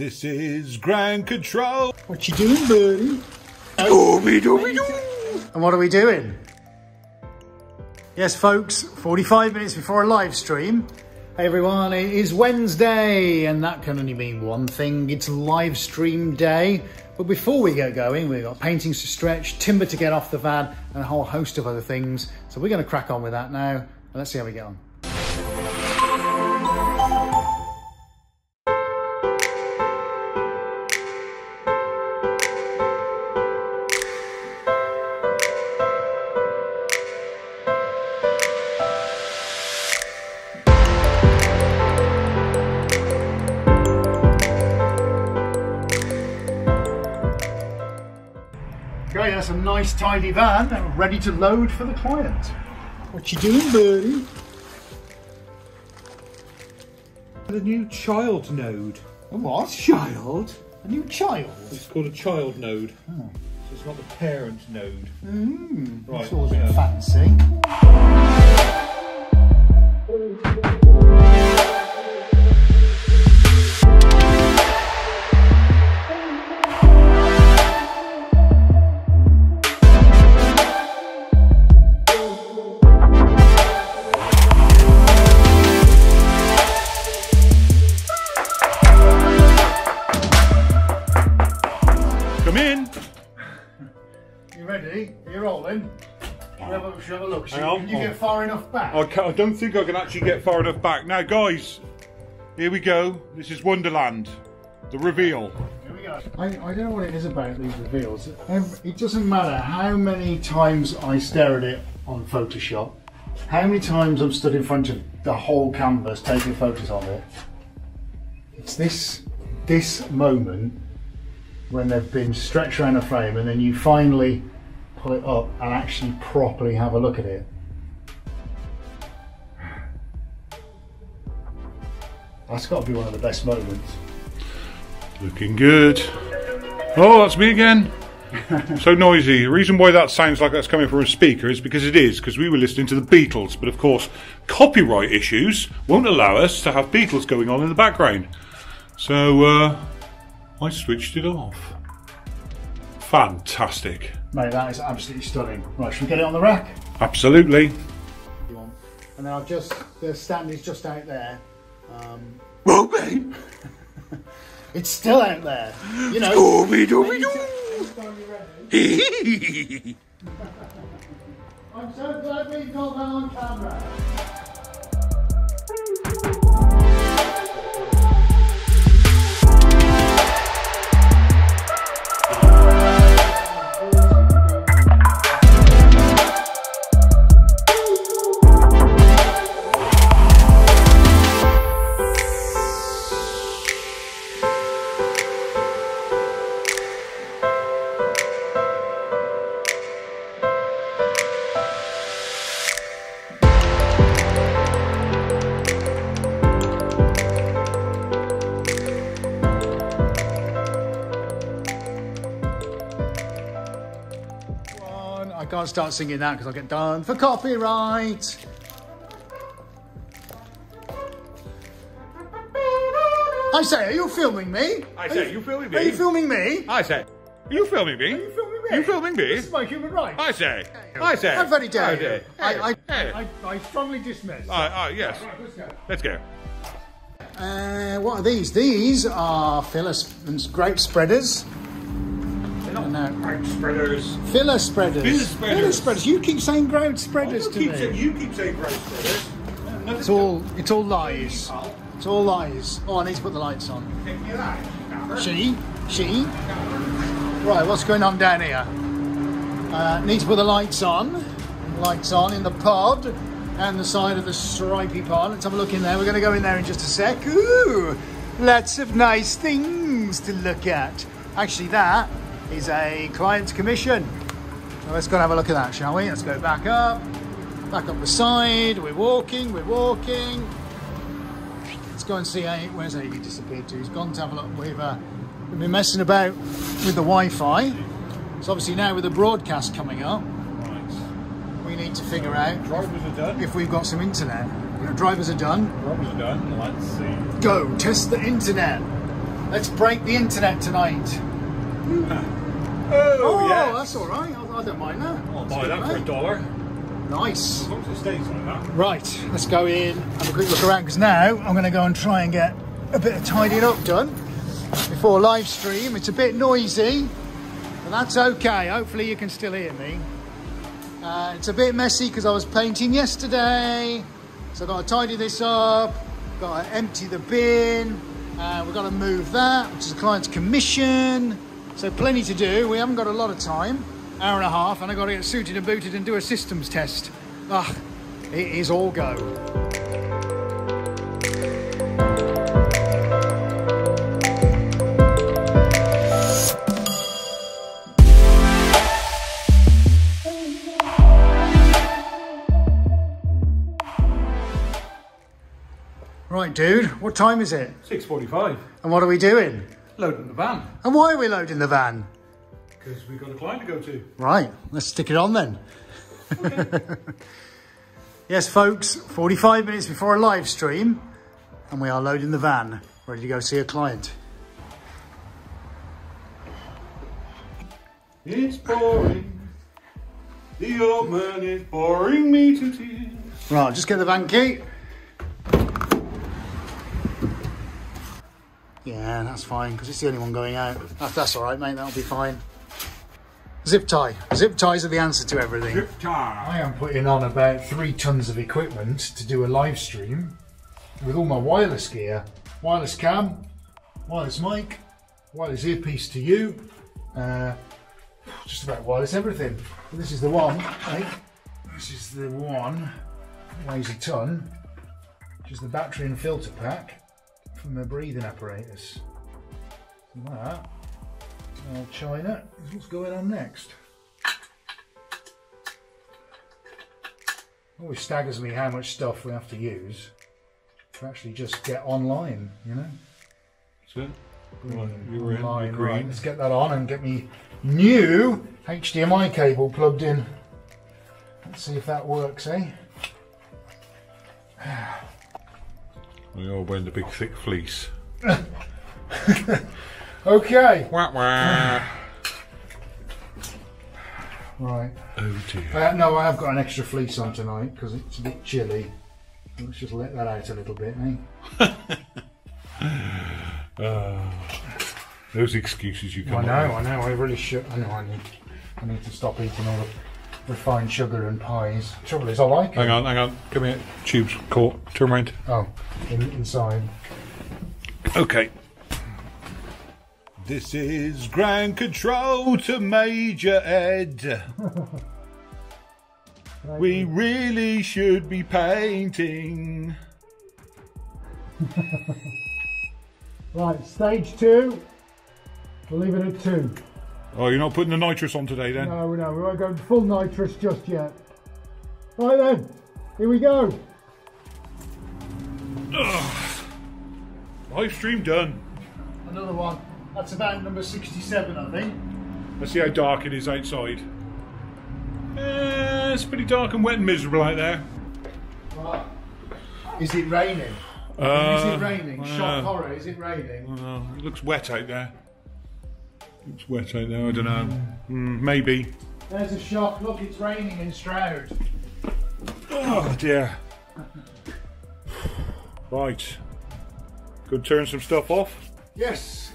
This is Grand Control. What you doing, birdie? And what are we doing? Yes, folks, 45 minutes before a live stream. Hey everyone, it is Wednesday, and that can only mean one thing. It's live stream day. But before we get going, we've got paintings to stretch, timber to get off the van, and a whole host of other things. So we're going to crack on with that now, and let's see how we get on. Great, that's a nice tidy van and ready to load for the client. What you doing, birdie? A new child node. A what? Child? A new child? It's called a child node. Oh. So it's not the parent node. Mm, right, it's all a bit fancy. Have a look. So you get far enough back? I don't think I can actually get far enough back. Now guys, here we go. This is Wonderland. The reveal. Here we go. I don't know what it is about these reveals. It doesn't matter how many times I stare at it on Photoshop, how many times I'm stood in front of the whole canvas taking photos of it. It's this moment when they've been stretched around a frame and then you finally pull it up and actually properly have a look at it. That's got to be one of the best moments. Looking good. Oh, that's me again. So noisy. The reason why that sounds like that's coming from a speaker is because it is, because we were listening to the Beatles, but of course copyright issues won't allow us to have Beatles going on in the background. So I switched it off. Fantastic. Mate, that is absolutely stunning. Right, should we get it on the rack? Absolutely. And then I've just, the stand is just out there. Well, babe. It's still out there. You know. Scooby-dooby-doo. I'm so glad we got that on camera. Can't start singing that because I'll get done for copyright. I say, are you filming me? I say, are you filming me? Are you filming me? I say, are you filming me? Are you filming me? You filming me? This is my human right. I say, I say. How very dare you? Hey. I strongly dismiss. Yes. Right, let's go. What are these? These are filler and grape spreaders. Grout spreaders. Filler spreaders. Filler spreaders. Filler spreaders. You keep saying grout spreaders to me. You keep saying grout spreaders. No, it's all lies. It's all lies. Oh, I need to put the lights on. She. Right, what's going on down here? Need to put the lights on. Lights on in the pod and the side of the stripy pod. Let's have a look in there. We're going to go in there in just a sec. Ooh, lots of nice things to look at. Actually, that is a client's commission. So let's go and have a look at that, shall we? Let's go back up the side. We're walking. Let's go and see, where's he disappeared to? He's gone to have a look. We've been messing about with the Wi-Fi. So obviously now with the broadcast coming up, we need to figure out drivers are done. If we've got some internet. Drivers are done. Let's see. Go test the internet. Let's break the internet tonight. Oh yeah, that's all right. I don't mind that. I'll buy that for $1. Nice. As long as it stays like that. Right, let's go in, have a quick look around, because now I'm going to go and try and get a bit of tidying up done before live stream. It's a bit noisy, but that's okay. Hopefully you can still hear me. It's a bit messy because I was painting yesterday, so I've got to tidy this up, got to empty the bin, we've got to move that, which is the client's commission, so plenty to do. We haven't got a lot of time, hour and a half, and I've got to get suited and booted and do a systems test. Ugh, it is all go. Right, dude, what time is it? 6:45. And what are we doing? Loading the van. And why are we loading the van? Because we've got a client to go to. Right, let's stick it on then. Okay. Yes, folks, 45 minutes before a live stream, and we are loading the van, ready to go see a client. It's boring. The old man is boring me to tears. Right, I'll just get the van key. Yeah, that's fine, because it's the only one going out. That's all right, mate, that'll be fine. Zip tie. Zip ties are the answer to everything. Zip tie. I am putting on about 3 tons of equipment to do a live stream with all my wireless gear. Wireless cam, wireless mic, wireless earpiece to you, just about wireless everything. And this is the one, mate. This is the one, weighs a ton, which is the battery and filter pack. From the breathing apparatus. And that, old china, is what's going on next. Always staggers me how much stuff we have to use to actually just get online, you know? So, you're online, in the green. Right, let's get that on and get me new HDMI cable plugged in. Let's see if that works, eh? We're all wearing the big thick fleece. Okay. Wah, wah. Right. Oh dear. No, I have got an extra fleece on tonight because it's a bit chilly. Let's just let that out a little bit, eh? Those excuses you come up with. I know, I really should. I know, I need to stop eating all the refined sugar and pies. Trouble is, I like it. Hang on, hang on. Come here. Tube's caught. Turn around. Oh. Inside. Okay. This is Grand Control to Major Ed. We really should be painting. Right, stage 2. We'll leave it at 2. Oh, you're not putting the nitrous on today then? No, no, we won't go full nitrous just yet. Right then, here we go. Ugh. Live stream done. Another one. That's about number 67, I think. Let's see how dark it is outside. It's pretty dark and wet and miserable out there. Right. Is it raining? Is it raining? Shock horror, is it raining? It looks wet out there. It's wet out there, I don't know. Maybe. There's a shock. Look, it's raining in Stroud. Oh dear. Right, could turn some stuff off. Yes,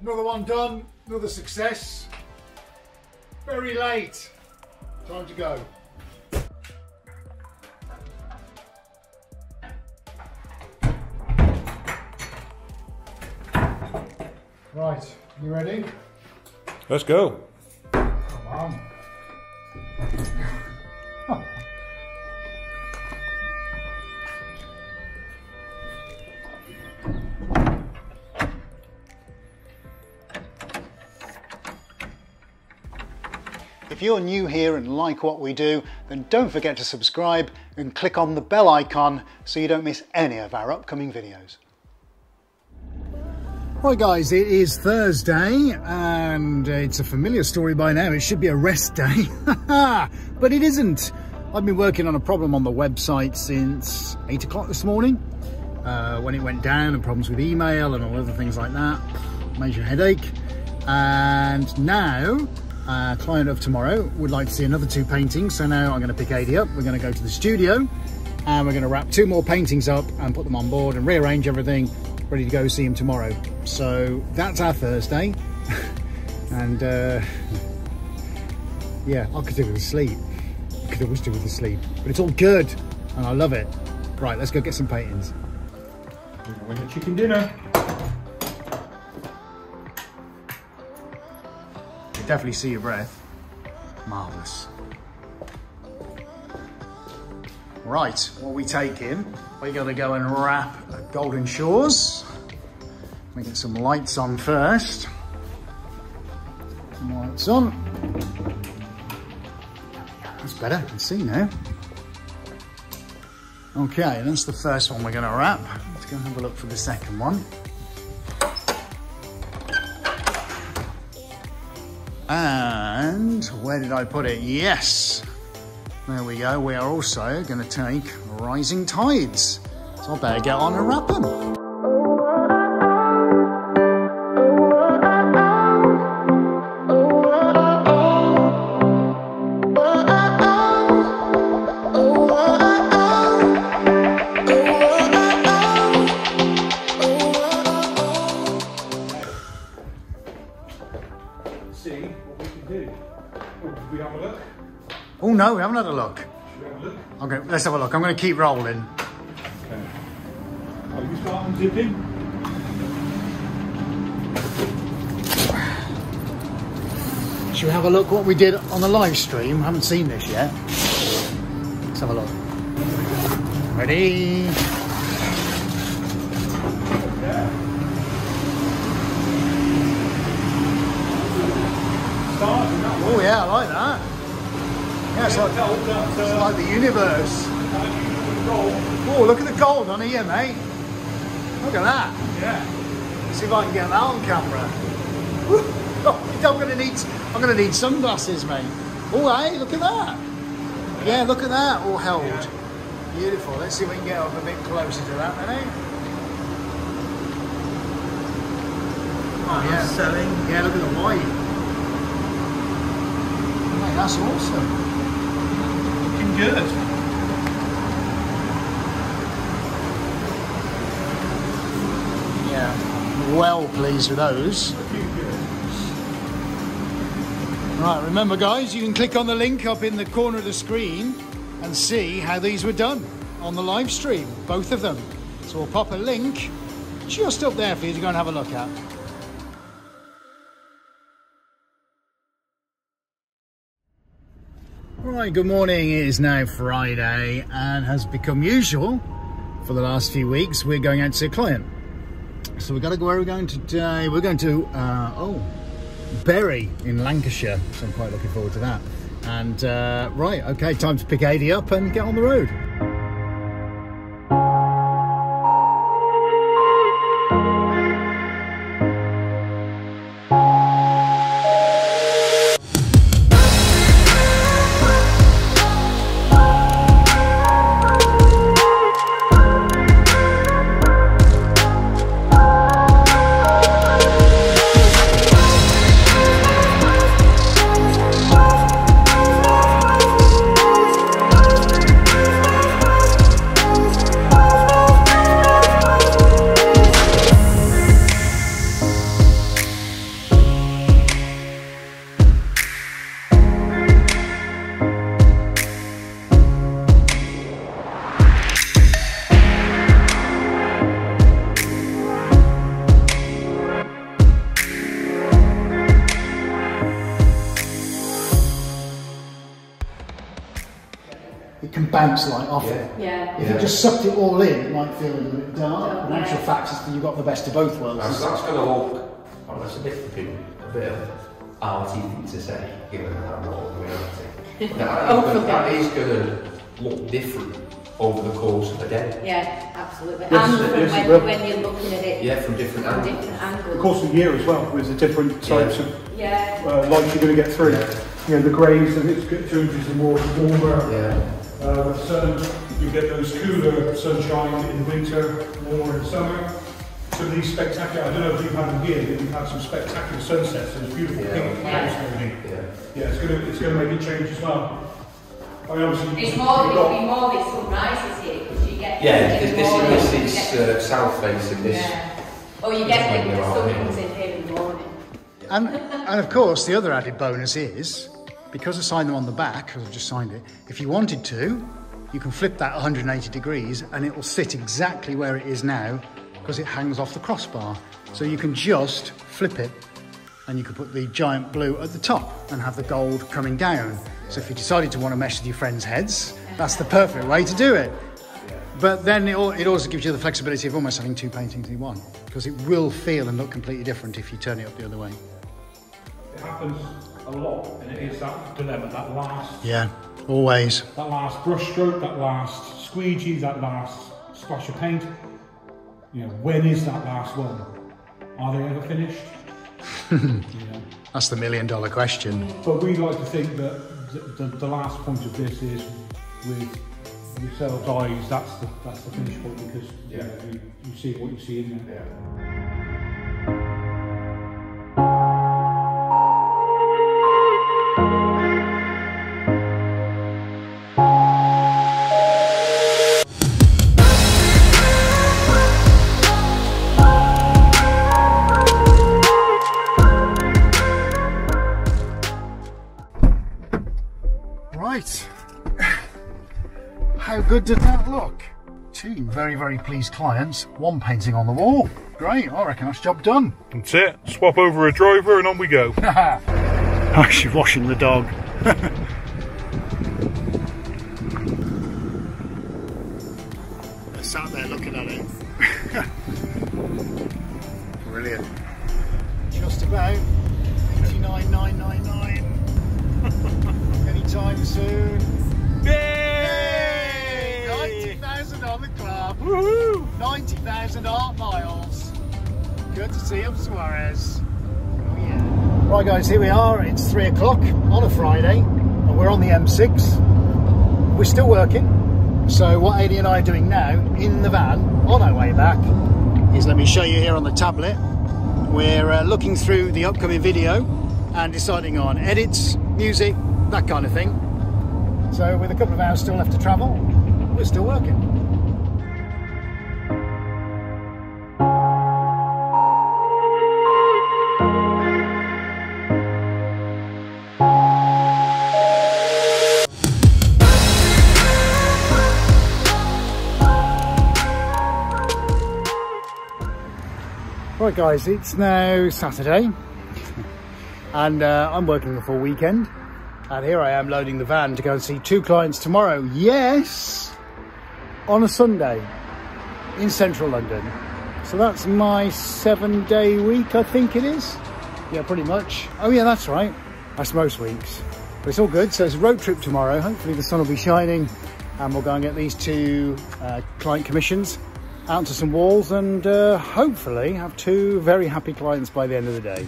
another one done, another success. Very late, time to go. Right, you ready? Let's go. Come on. Huh. If you're new here and like what we do, then don't forget to subscribe and click on the bell icon so you don't miss any of our upcoming videos. Right guys, it is Thursday and it's a familiar story by now. It should be a rest day, but it isn't. I've been working on a problem on the website since 8 o'clock this morning when it went down, and problems with email and all other things like that. major headache. And now a client of tomorrow would like to see another two paintings. So now I'm going to pick Adi up. We're going to go to the studio and we're going to wrap two more paintings up and put them on board and rearrange everything, ready to go see him tomorrow. So that's our Thursday. And yeah, I could do with the sleep. I could always do with the sleep, but it's all good and I love it. Right, let's go get some paintings. We're going to chicken dinner. You definitely see your breath. Marvellous. Right, what we take in, we're going to go and wrap Golden Shores. We get some lights on first. Some lights on. That's better, I can see now. Okay, that's the first one we're going to wrap. Let's go and have a look for the second one. And where did I put it? Yes! There we go. We are also going to take Rising Tides. So I better get on and wrap them. No, we haven't had a look. Should we have a look? Okay, let's have a look. I'm going to keep rolling. Okay. Are you start unzipping? Should we have a look what we did on the live stream? I haven't seen this yet. Let's have a look. Ready? Oh yeah, I like that. Yeah, it's like the universe. Oh, look at the gold on here, mate. Look at that. Yeah. Let's see if I can get that on camera. Oh, I'm gonna need sunglasses, mate. Oh, hey, look at that. Yeah, look at that, all held. Yeah. Beautiful. Let's see if we can get up a bit closer to that, then, eh? Oh, yeah. Selling. Yeah, look at the white. Mate, that's awesome. Good. Yeah, well pleased with those. Right, remember guys, you can click on the link up in the corner of the screen and see how these were done on the live stream, both of them. So we'll pop a link just up there for you to go and have a look at. Right, good morning. It is now Friday and has become usual for the last few weeks. We're going out to see a client. So we've got to go where we're going today. We're going to, Bury in Lancashire. So I'm quite looking forward to that. And right, okay, time to pick Adi up and get on the road. Bounce like off it. Yeah. If you just sucked it all in, it might feel a little bit dark. In actual fact, you've got the best of both worlds. That's going to look, well, that's a bit for people, a bit of arty thing to say, given that role of reality. That is going to look different over the course of the day. Yeah, absolutely. And when you're looking at it, yeah, from different angles. Of course, the year as well with the different types of light you're going to get through. Yeah. You know, the greys, and it's got changes and more warmer. Yeah. You get those cooler sunshine in winter, warmer in summer. some of these spectacular, I don't know if you've had them here, but we've had some spectacular sunsets and beautiful pink clouds and everything. Yeah, it's going to make it change as well. I mean, obviously, it's more, it'll be more with sunrises here, because you get... Yeah, this is south facing this. Yeah. Or you get like the sun comes in here in the morning. And of course, the other added bonus is, because I signed them on the back, because I've just signed it, if you wanted to, you can flip that 180 degrees and it will sit exactly where it is now, because it hangs off the crossbar. So you can just flip it and you can put the giant blue at the top and have the gold coming down. So if you decided to want to mess with your friends' heads, that's the perfect way to do it. But then it also gives you the flexibility of almost having two paintings in one, because it will feel and look completely different if you turn it up the other way. It happens a lot, and it is that dilemma, that last... Yeah, always. That last brush stroke, that last squeegee, that last splash of paint. You know, when is that last one? Are they ever finished? Yeah. That's the $1,000,000 question. But we like to think that the last point of this is with yourselves' eyes, that's the finish point, because you see what you see in there. Yeah. How good did that look? Two very, very pleased clients, one painting on the wall. Great, I reckon that's job done. That's it, swap over a driver and on we go. Actually washing the dog. I sat there looking at it. Brilliant. Just about 89,999. Anytime soon. Yay! 90,000 on the club, 90,000 art miles. Good to see him, Suarez. Oh, yeah. Right guys, here we are, it's 3 o'clock on a Friday, and we're on the M6. We're still working, so what Aidy and I are doing now, in the van, on our way back, is, let me show you here on the tablet, we're looking through the upcoming video and deciding on edits, music, that kind of thing. So with a couple of hours still left to travel, we're still working. Right guys, it's now Saturday and I'm working the full weekend, and here I am loading the van to go and see two clients tomorrow. Yes! On a Sunday in central London. So that's my 7-day week, I think it is. Yeah, pretty much. Oh yeah, that's right. That's most weeks. But it's all good. So it's a road trip tomorrow. Hopefully the sun will be shining and we'll go and get these two client commissions out to some walls and hopefully have two very happy clients by the end of the day.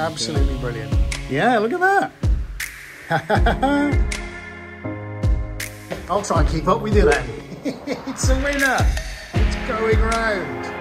Absolutely brilliant. Yeah, look at that. I'll try and keep up with you then. It's a winner. It's going round.